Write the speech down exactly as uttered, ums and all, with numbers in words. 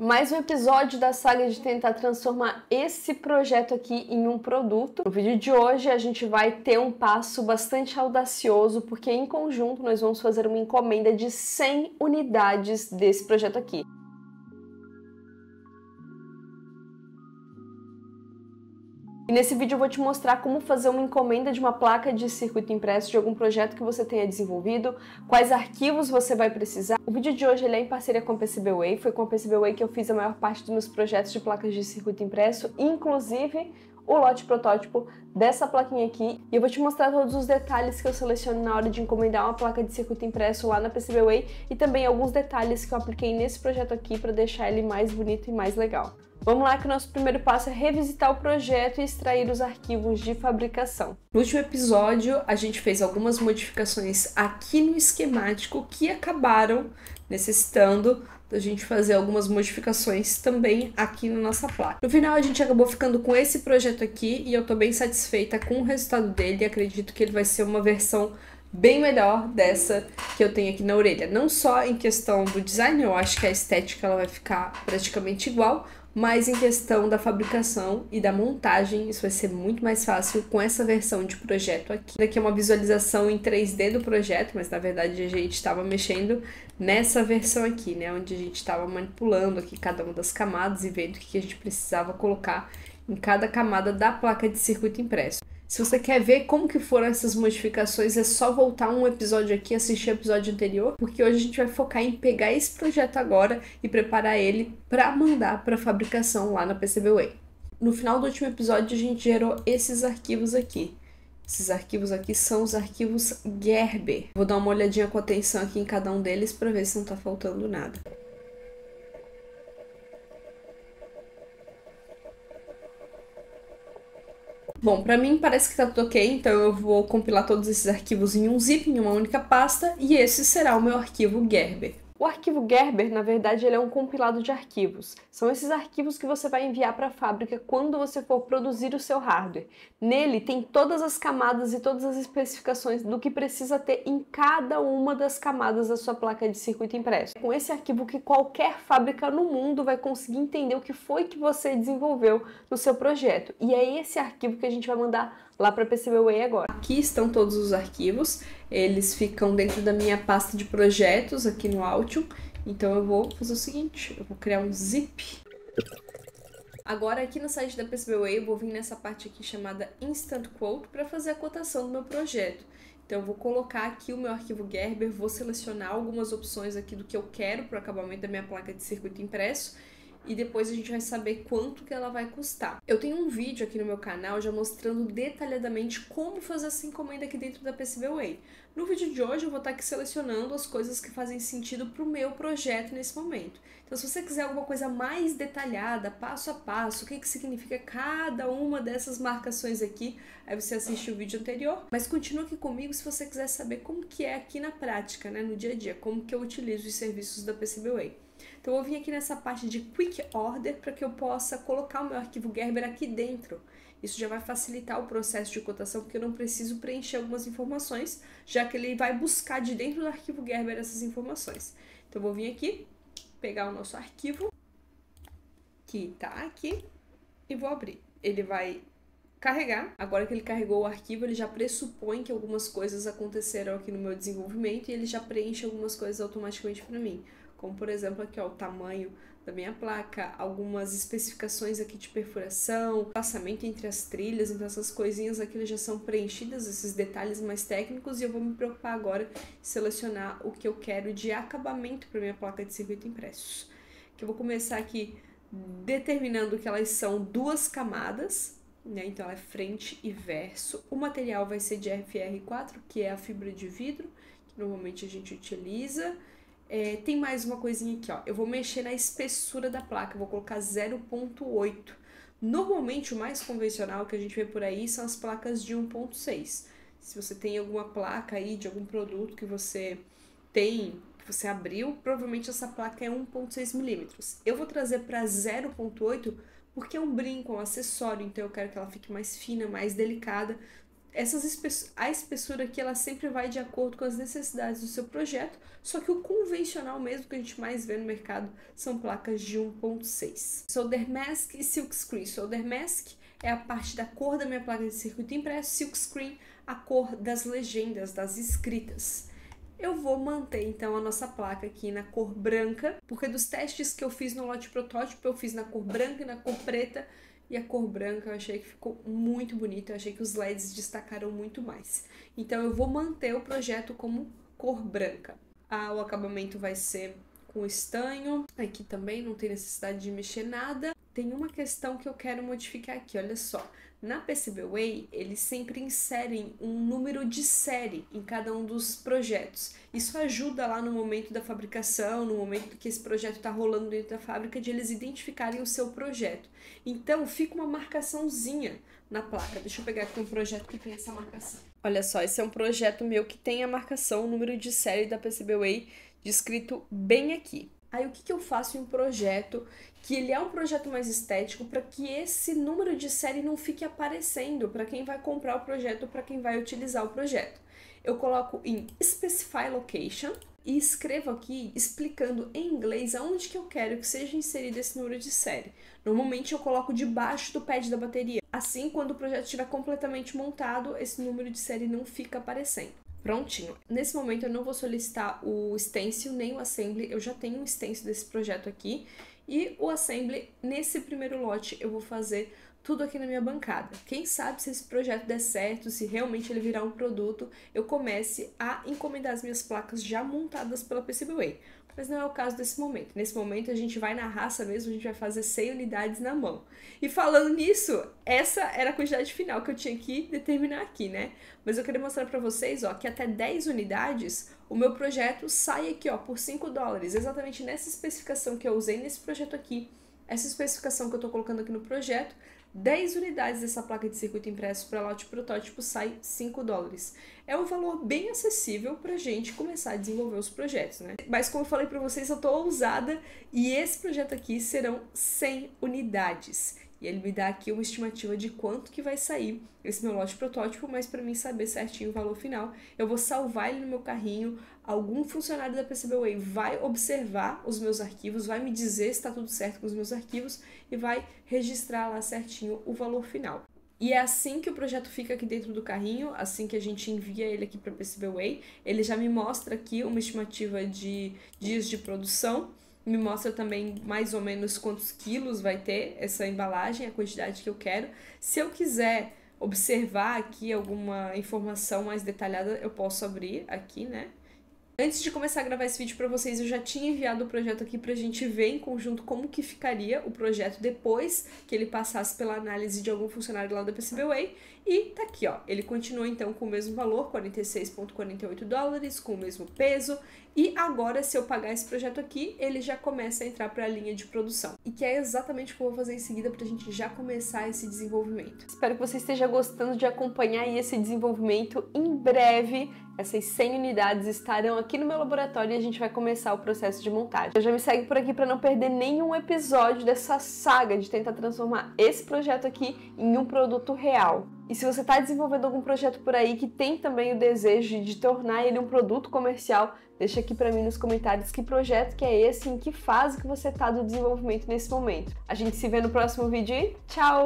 Mais um episódio da saga de tentar transformar esse projeto aqui em um produto. No vídeo de hoje a gente vai ter um passo bastante audacioso, porque em conjunto nós vamos fazer uma encomenda de cem unidades desse projeto aqui. E nesse vídeo eu vou te mostrar como fazer uma encomenda de uma placa de circuito impresso de algum projeto que você tenha desenvolvido, quais arquivos você vai precisar. O vídeo de hoje ele é em parceria com a PCBWay, foi com a PCBWay que eu fiz a maior parte dos meus projetos de placas de circuito impresso, inclusive o lote protótipo dessa plaquinha aqui. E eu vou te mostrar todos os detalhes que eu seleciono na hora de encomendar uma placa de circuito impresso lá na PCBWay e também alguns detalhes que eu apliquei nesse projeto aqui para deixar ele mais bonito e mais legal. Vamos lá que o nosso primeiro passo é revisitar o projeto e extrair os arquivos de fabricação. No último episódio, a gente fez algumas modificações aqui no esquemático que acabaram necessitando da gente fazer algumas modificações também aqui na nossa placa. No final, a gente acabou ficando com esse projeto aqui e eu tô bem satisfeita com o resultado dele e acredito que ele vai ser uma versão bem melhor dessa que eu tenho aqui na orelha. Não só em questão do design, eu acho que a estética ela vai ficar praticamente igual, mas em questão da fabricação e da montagem, isso vai ser muito mais fácil com essa versão de projeto aqui. Daqui é uma visualização em três D do projeto, mas na verdade a gente estava mexendo nessa versão aqui, né? Onde a gente estava manipulando aqui cada uma das camadas e vendo o que a gente precisava colocar em cada camada da placa de circuito impresso. Se você quer ver como que foram essas modificações, é só voltar um episódio aqui e assistir o episódio anterior, porque hoje a gente vai focar em pegar esse projeto agora e preparar ele para mandar para fabricação lá na PCBWay. No final do último episódio a gente gerou esses arquivos aqui. Esses arquivos aqui são os arquivos Gerber. Vou dar uma olhadinha com atenção aqui em cada um deles para ver se não tá faltando nada. Bom, pra mim parece que tá tudo ok, então eu vou compilar todos esses arquivos em um zip, em uma única pasta, e esse será o meu arquivo Gerber. O arquivo Gerber, na verdade, ele é um compilado de arquivos. São esses arquivos que você vai enviar para a fábrica quando você for produzir o seu hardware. Nele tem todas as camadas e todas as especificações do que precisa ter em cada uma das camadas da sua placa de circuito impresso. Com esse arquivo que qualquer fábrica no mundo vai conseguir entender o que foi que você desenvolveu no seu projeto. E é esse arquivo que a gente vai mandar lá para a PCBWay agora. Aqui estão todos os arquivos, eles ficam dentro da minha pasta de projetos aqui no Altium, então eu vou fazer o seguinte, eu vou criar um zip. Agora aqui no site da PCBWay eu vou vir nessa parte aqui chamada Instant Quote para fazer a cotação do meu projeto. Então eu vou colocar aqui o meu arquivo Gerber, vou selecionar algumas opções aqui do que eu quero para o acabamento da minha placa de circuito impresso, e depois a gente vai saber quanto que ela vai custar. Eu tenho um vídeo aqui no meu canal já mostrando detalhadamente como fazer essa encomenda aqui dentro da PCBWay. No vídeo de hoje eu vou estar aqui selecionando as coisas que fazem sentido para o meu projeto nesse momento. Então se você quiser alguma coisa mais detalhada, passo a passo, o que que significa cada uma dessas marcações aqui, aí você assiste o vídeo anterior. Mas continua aqui comigo se você quiser saber como que é aqui na prática, né, no dia a dia, como que eu utilizo os serviços da PCBWay. Então eu vim aqui nessa parte de Quick Order para que eu possa colocar o meu arquivo Gerber aqui dentro. Isso já vai facilitar o processo de cotação, porque eu não preciso preencher algumas informações, já que ele vai buscar de dentro do arquivo Gerber essas informações. Então eu vou vir aqui, pegar o nosso arquivo, que tá aqui, e vou abrir. Ele vai carregar. Agora que ele carregou o arquivo, ele já pressupõe que algumas coisas aconteceram aqui no meu desenvolvimento e ele já preenche algumas coisas automaticamente para mim. Como, por exemplo, aqui ó, o tamanho da minha placa, algumas especificações aqui de perfuração, passamento entre as trilhas, então essas coisinhas aqui elas já são preenchidas, esses detalhes mais técnicos, e eu vou me preocupar agora em selecionar o que eu quero de acabamento para minha placa de circuito impresso. Que eu vou começar aqui determinando que elas são duas camadas, né? Então ela é frente e verso. O material vai ser de F R quatro, que é a fibra de vidro, que normalmente a gente utiliza. É, tem mais uma coisinha aqui, ó. Eu vou mexer na espessura da placa, eu vou colocar zero ponto oito. Normalmente o mais convencional que a gente vê por aí são as placas de um ponto seis. Se você tem alguma placa aí de algum produto que você tem, que você abriu, provavelmente essa placa é um ponto seis milímetros. Eu vou trazer para zero ponto oito porque é um brinco, um acessório, então eu quero que ela fique mais fina, mais delicada. Essas espess... A espessura aqui ela sempre vai de acordo com as necessidades do seu projeto, só que o convencional mesmo que a gente mais vê no mercado são placas de um ponto seis. Solder Mask e Silk Screen. Solder Mask é a parte da cor da minha placa de circuito impresso, Silk Screen a cor das legendas, das escritas. Eu vou manter então a nossa placa aqui na cor branca, porque dos testes que eu fiz no lote protótipo eu fiz na cor branca e na cor preta, e a cor branca eu achei que ficou muito bonita, eu achei que os L E Ds destacaram muito mais. Então eu vou manter o projeto como cor branca. Ah, o acabamento vai ser com estanho, aqui também não tem necessidade de mexer nada. Tem uma questão que eu quero modificar aqui, olha só. Na PCBWay, eles sempre inserem um número de série em cada um dos projetos. Isso ajuda lá no momento da fabricação, no momento que esse projeto está rolando dentro da fábrica, de eles identificarem o seu projeto. Então, fica uma marcaçãozinha na placa. Deixa eu pegar aqui um projeto que tem essa marcação. Olha só, esse é um projeto meu que tem a marcação, o número de série da PCBWay, descrito bem aqui. Aí o que, que eu faço em um projeto, que ele é um projeto mais estético, para que esse número de série não fique aparecendo para quem vai comprar o projeto, para quem vai utilizar o projeto. Eu coloco em Specify Location e escrevo aqui explicando em inglês aonde que eu quero que seja inserido esse número de série. Normalmente eu coloco debaixo do pad da bateria. Assim, quando o projeto estiver completamente montado, esse número de série não fica aparecendo. Prontinho. Nesse momento eu não vou solicitar o stencil nem o assembly, eu já tenho um stencil desse projeto aqui, e o assembly nesse primeiro lote eu vou fazer tudo aqui na minha bancada. Quem sabe, se esse projeto der certo, se realmente ele virar um produto, eu comece a encomendar as minhas placas já montadas pela PCBWay. Mas não é o caso desse momento. Nesse momento a gente vai na raça mesmo, a gente vai fazer cem unidades na mão. E falando nisso, essa era a quantidade final que eu tinha que determinar aqui, né? Mas eu queria mostrar pra vocês, ó, que até dez unidades, o meu projeto sai aqui, ó, por cinco dólares. Exatamente nessa especificação que eu usei nesse projeto aqui. Essa especificação que eu tô colocando aqui no projeto, dez unidades dessa placa de circuito impresso para lote protótipo sai cinco dólares. É um valor bem acessível para a gente começar a desenvolver os projetos, né? Mas como eu falei para vocês, eu tô ousada e esse projeto aqui serão cem unidades. E ele me dá aqui uma estimativa de quanto que vai sair esse meu lote protótipo, mas para mim saber certinho o valor final, eu vou salvar ele no meu carrinho, algum funcionário da PCBWay vai observar os meus arquivos, vai me dizer se está tudo certo com os meus arquivos e vai registrar lá certinho o valor final. E é assim que o projeto fica aqui dentro do carrinho, assim que a gente envia ele aqui para a PCBWay, ele já me mostra aqui uma estimativa de dias de produção, me mostra também mais ou menos quantos quilos vai ter essa embalagem, a quantidade que eu quero. Se eu quiser observar aqui alguma informação mais detalhada, eu posso abrir aqui, né? Antes de começar a gravar esse vídeo pra vocês, eu já tinha enviado o projeto aqui pra gente ver em conjunto como que ficaria o projeto depois que ele passasse pela análise de algum funcionário lá da PCBWay. E tá aqui, ó, ele continua então com o mesmo valor, quarenta e seis vírgula quarenta e oito dólares, com o mesmo peso. E agora, se eu pagar esse projeto aqui, ele já começa a entrar pra linha de produção. E que é exatamente o que eu vou fazer em seguida pra gente já começar esse desenvolvimento. Espero que você esteja gostando de acompanhar esse desenvolvimento em breve. Essas cem unidades estarão aqui no meu laboratório e a gente vai começar o processo de montagem. Eu já me segue por aqui para não perder nenhum episódio dessa saga de tentar transformar esse projeto aqui em um produto real. E se você está desenvolvendo algum projeto por aí que tem também o desejo de tornar ele um produto comercial, deixa aqui para mim nos comentários que projeto que é esse, em que fase que você está do desenvolvimento nesse momento. A gente se vê no próximo vídeo e tchau!